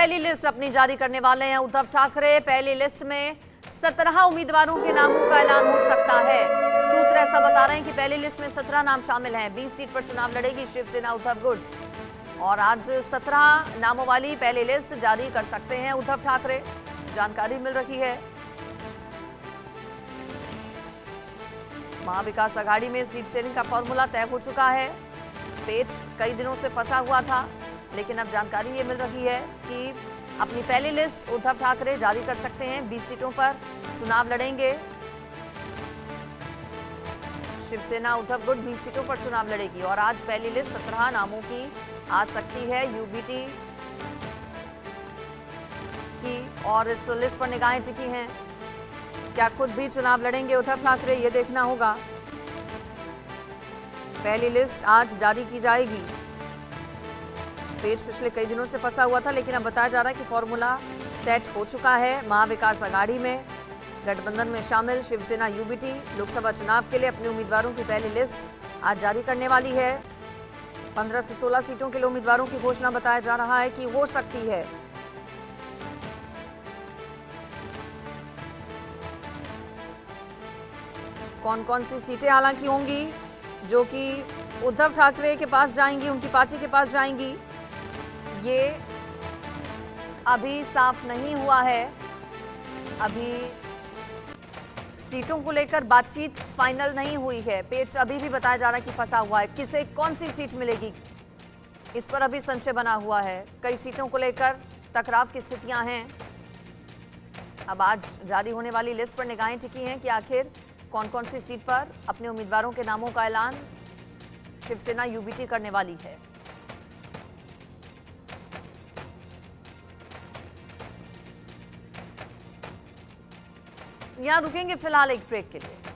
पहली लिस्ट अपनी जारी करने वाले हैं उद्धव ठाकरे। पहली लिस्ट में 17 उम्मीदवारों के नामों का ऐलान हो सकता है। सूत्र ऐसा बता रहे हैं कि पहली लिस्ट में 17 नाम शामिल हैं। 20 सीट पर चुनाव लड़ेगी शिवसेना उद्धव गुट और आज 17 नामों वाली पहली लिस्ट जारी कर सकते हैं उद्धव ठाकरे, जानकारी मिल रही है। महाविकास आघाड़ी में सीट शेयरिंग का फॉर्मूला तय हो चुका है। पेच कई दिनों से फंसा हुआ था, लेकिन अब जानकारी ये मिल रही है कि अपनी पहली लिस्ट उद्धव ठाकरे जारी कर सकते हैं। 20 सीटों पर चुनाव लड़ेंगे। शिवसेना उद्धव गुट 20 सीटों पर चुनाव लड़ेगी और आज पहली लिस्ट 17 नामों की आ सकती है यूबीटी की। और इस लिस्ट पर निगाहें टिकी हैं। क्या खुद भी चुनाव लड़ेंगे उद्धव ठाकरे, ये देखना होगा। पहली लिस्ट आज जारी की जाएगी। पेज पिछले कई दिनों से फंसा हुआ था, लेकिन अब बताया जा रहा है कि फॉर्मूला सेट हो चुका है। महाविकास आघाड़ी में गठबंधन में शामिल शिवसेना यूबीटी लोकसभा चुनाव के लिए अपने उम्मीदवारों की पहली लिस्ट आज जारी करने वाली है। 15 से 16 सीटों के लिए उम्मीदवारों की घोषणा बताया जा रहा है कि हो सकती है। कौन कौन सी सीटें हालांकि होंगी जो कि उद्धव ठाकरे के पास जाएंगी, उनकी पार्टी के पास जाएंगी, ये अभी साफ नहीं हुआ है। अभी सीटों को लेकर बातचीत फाइनल नहीं हुई है। पेच अभी भी बताया जा रहा है कि फंसा हुआ है, किसे कौन सी सीट मिलेगी, इस पर अभी संशय बना हुआ है। कई सीटों को लेकर टकराव की स्थितियां हैं। अब आज जारी होने वाली लिस्ट पर निगाहें टिकी हैं कि आखिर कौन कौन सी सीट पर अपने उम्मीदवारों के नामों का ऐलान शिवसेना यूबीटी करने वाली है। यहां रुकेंगे फिलहाल एक ब्रेक के लिए।